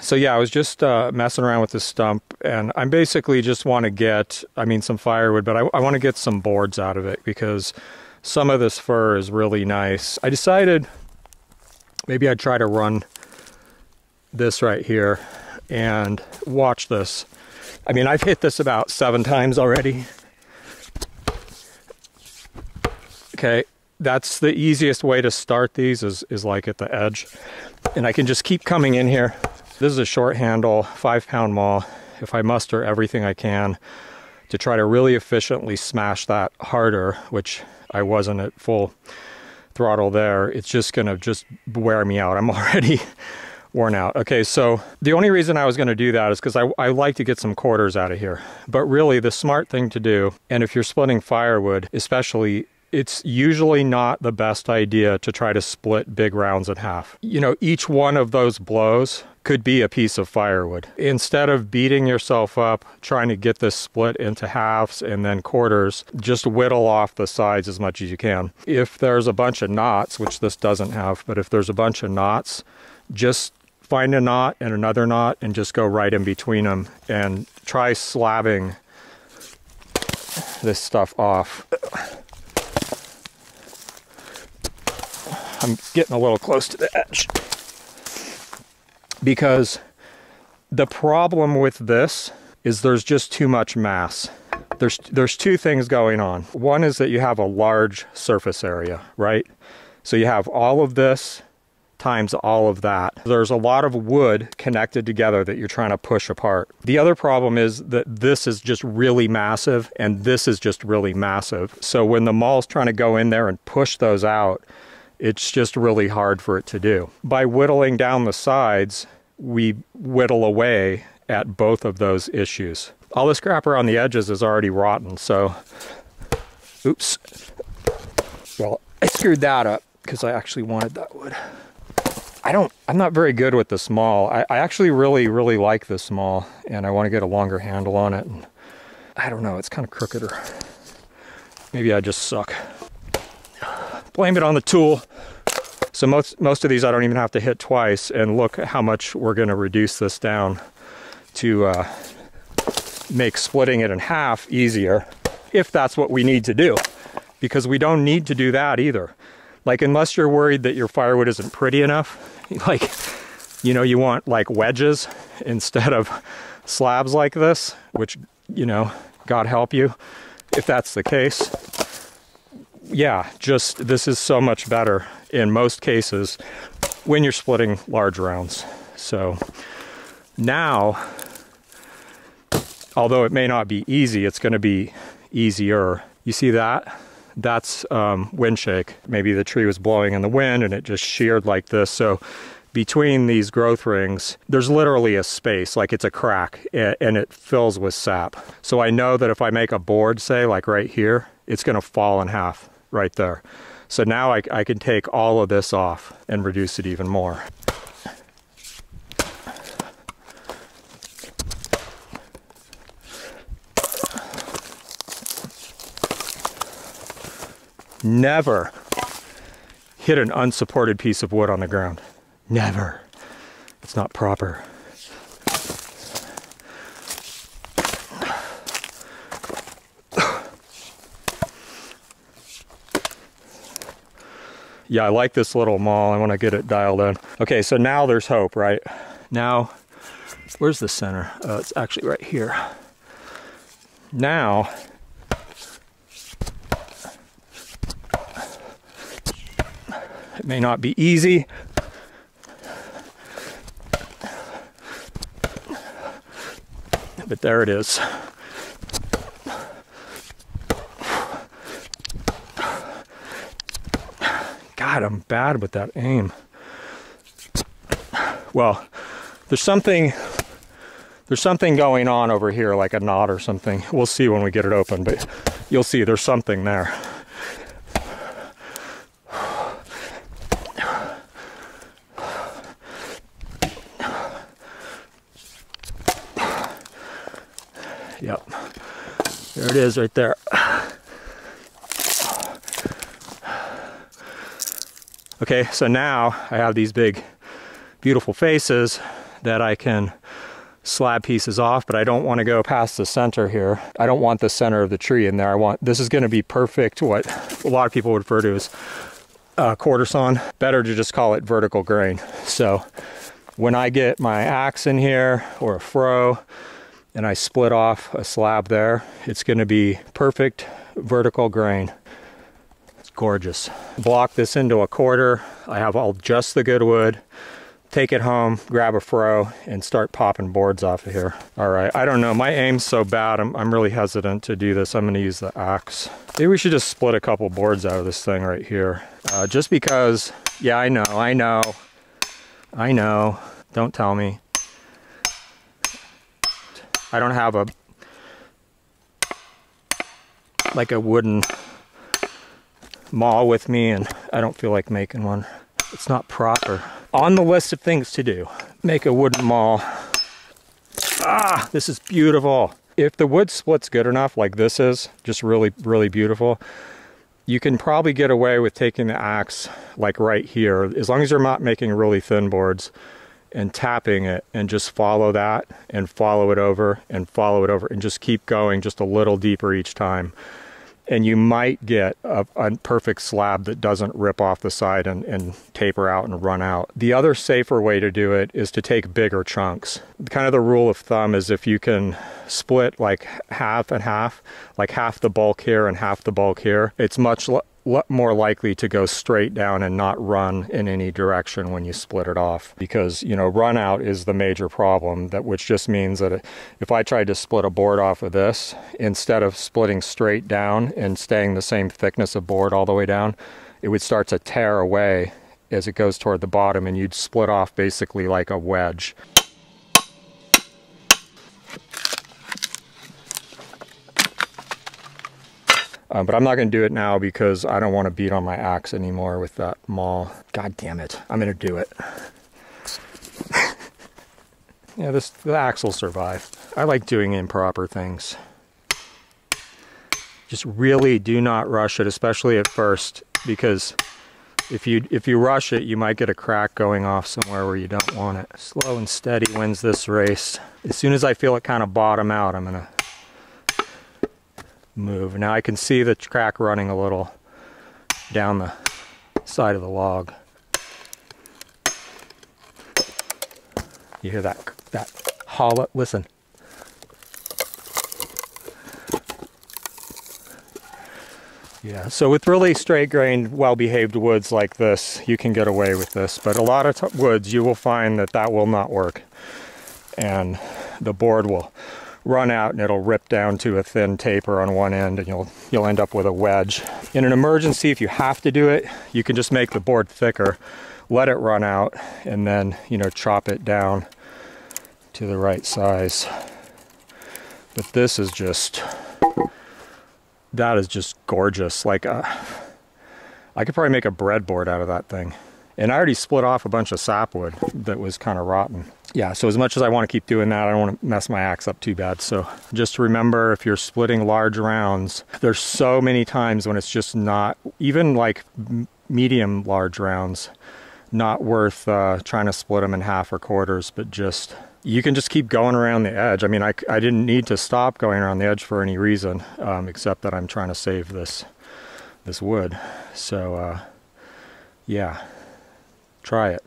So yeah, I was just messing around with this stump, and I basically just want to get, I mean, some firewood, but I want to get some boards out of it because some of this fir is really nice. I decided maybe I'd try to run this right here and watch this. I mean, I've hit this about 7 times already. Okay, that's the easiest way to start these is like at the edge. And I can just keep coming in here. This is a short handle, 5-pound maul. If I muster everything I can to try to really efficiently smash that harder, which I wasn't at full throttle there, it's just gonna just wear me out. I'm already worn out. Okay, so the only reason I was gonna do that is because I like to get some quarters out of here. But really the smart thing to do, and if you're splitting firewood, especially, it's usually not the best idea to try to split big rounds in half. You know, each one of those blows could be a piece of firewood. Instead of beating yourself up, trying to get this split into halves and then quarters, just whittle off the sides as much as you can. If there's a bunch of knots, which this doesn't have, but if there's a bunch of knots, just find a knot and another knot and just go right in between them and try slabbing this stuff off. I'm getting a little close to the edge. Because the problem with this is there's just too much mass. There's 2 things going on. One is that you have a large surface area, right? So you have all of this times all of that. There's a lot of wood connected together that you're trying to push apart. The other problem is that this is just really massive and this is just really massive. So when the maul's trying to go in there and push those out, it's just really hard for it to do. By whittling down the sides, we whittle away at both of those issues. All the scrap around the edges is already rotten, so, oops. Well, I screwed that up because I actually wanted that wood. I'm not very good with this maul. I actually really like this maul, and I want to get a longer handle on it. And I don't know, it's kind of crooked, or maybe I just suck. Blame it on the tool. So most of these I don't even have to hit twice, and look how much we're gonna reduce this down to make splitting it in half easier, if that's what we need to do, because we don't need to do that either. Like, unless you're worried that your firewood isn't pretty enough, like, you know, you want like wedges instead of slabs like this, which, you know, God help you if that's the case. Yeah, just this is so much better in most cases when you're splitting large rounds. So now, although it may not be easy, it's going to be easier. You see that? That's wind shake. Maybe the tree was blowing in the wind and it just sheared like this. So between these growth rings, there's literally a space, like it's a crack, and it fills with sap. So I know that if I make a board, say like right here, it's going to fall in half. Right there. So now I can take all of this off and reduce it even more. Never hit an unsupported piece of wood on the ground. Never. It's not proper. Yeah, I like this little maul. I want to get it dialed in. Okay, so now there's hope, right? Now, where's the center? It's actually right here. Now, it may not be easy. But there it is. God, I'm bad with that aim. Well, there's something going on over here, like a knot or something. We'll see when we get it open, but you'll see there's something there. Yep, there it is right there. Okay, so now I have these big, beautiful faces that I can slab pieces off, but I don't want to go past the center here. I don't want the center of the tree in there. I want, this is going to be perfect, what a lot of people would refer to as quarter sawn. Better to just call it vertical grain. So when I get my axe in here or a froe and I split off a slab there, it's going to be perfect vertical grain. It's gorgeous. Block this into a quarter. I have all just the good wood. Take it home, grab a froe, and start popping boards off of here. All right, I don't know, my aim's so bad, I'm really hesitant to do this. I'm gonna use the axe. Maybe we should just split a couple boards out of this thing right here. Just because, yeah, I know. Don't tell me. I don't have a, like a wooden maul with me, and I don't feel like making one. It's not proper. On the list of things to do, make a wooden maul. Ah, this is beautiful. If the wood split's good enough, like this is, just really, really beautiful, you can probably get away with taking the axe like right here, as long as you're not making really thin boards, and tapping it and just follow that and follow it over and follow it over and just keep going just a little deeper each time. And you might get a perfect slab that doesn't rip off the side and taper out and run out. The other safer way to do it is to take bigger chunks. Kind of the rule of thumb is if you can split like half and half, like half the bulk here and half the bulk here, it's much more likely to go straight down and not run in any direction when you split it off, because, you know, run out is the major problem, that which just means that if I tried to split a board off of this, instead of splitting straight down and staying the same thickness of board all the way down, it would start to tear away as it goes toward the bottom, and you'd split off basically like a wedge. But I'm not going to do it now because I don't want to beat on my axe anymore with that maul. God damn it. I'm going to do it. Yeah, the axe will survive. I like doing improper things. Just really do not rush it, especially at first, because if you rush it, you might get a crack going off somewhere where you don't want it. Slow and steady wins this race. As soon as I feel it kind of bottom out, I'm going to move. Now I can see the crack running a little down the side of the log. You hear that hollow? Listen. Yeah, so with really straight grained, well-behaved woods like this, you can get away with this, but a lot of woods you will find that will not work, and the board will run out and it'll rip down to a thin taper on one end, and you'll end up with a wedge. In an emergency, if you have to do it, you can just make the board thicker, let it run out, and then, you know, chop it down to the right size. But this is just, that is just gorgeous. Like I could probably make a breadboard out of that thing. And I already split off a bunch of sapwood that was kind of rotten. Yeah, so as much as I want to keep doing that, I don't want to mess my axe up too bad. So just remember, if you're splitting large rounds, there's so many times when it's just not, even like medium large rounds, not worth trying to split them in half or quarters, but just, you can just keep going around the edge. I mean, I didn't need to stop going around the edge for any reason, except that I'm trying to save this wood. So yeah. Try it.